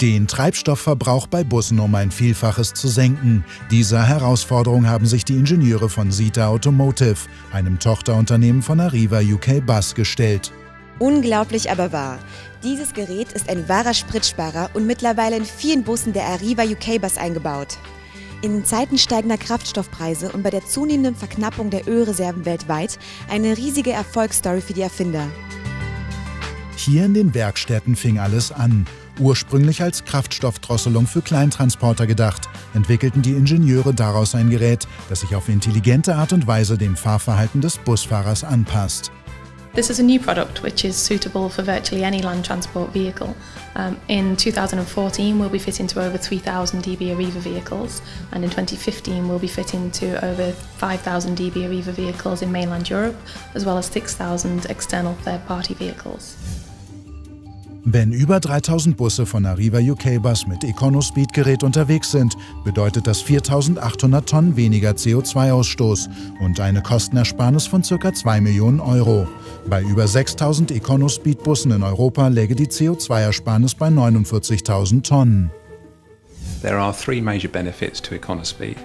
den Treibstoffverbrauch bei Bussen um ein Vielfaches zu senken. Dieser Herausforderung haben sich die Ingenieure von Sita Automotive, einem Tochterunternehmen von Arriva UK Bus, gestellt. Unglaublich, aber wahr. Dieses Gerät ist ein wahrer Spritsparer und mittlerweile in vielen Bussen der Arriva UK Bus eingebaut. In Zeiten steigender Kraftstoffpreise und bei der zunehmenden Verknappung der Ölreserven weltweit eine riesige Erfolgsstory für die Erfinder. Hier in den Werkstätten fing alles an. Ursprünglich als Kraftstoffdrosselung für Kleintransporter gedacht, entwickelten die Ingenieure daraus ein Gerät, das sich auf intelligente Art und Weise dem Fahrverhalten des Busfahrers anpasst. This is a new product which is suitable for virtually any land transport vehicle. In 2014 we'll be fitting to over 3,000 dB Arriva vehicles, and in 2015 we'll be fitting to over 5,000 dB Arriva vehicles in mainland Europe, as well as 6,000 external third-party vehicles. Wenn über 3000 Busse von Arriva UK Bus mit EconoSpeed-Gerät unterwegs sind, bedeutet das 4800 Tonnen weniger CO2-Ausstoß und eine Kostenersparnis von ca. 2 Millionen Euro. Bei über 6000 EconoSpeed-Bussen in Europa läge die CO2-Ersparnis bei 49.000 Tonnen. There are three major benefits to EconoSpeed.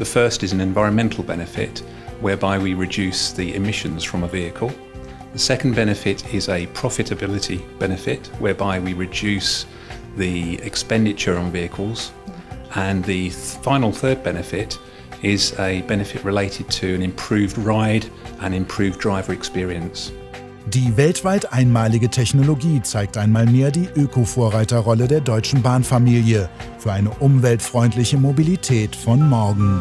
The first is an environmental benefit, whereby we reduce the emissions from a vehicle. The second benefit is a profitability benefit, whereby we reduce the expenditure on vehicles. And the final third benefit is a benefit related to an improved ride and improved driver experience. Die weltweit einmalige Technologie zeigt einmal mehr die Öko-Vorreiterrolle der Deutschen Bahnfamilie für eine umweltfreundliche Mobilität von morgen.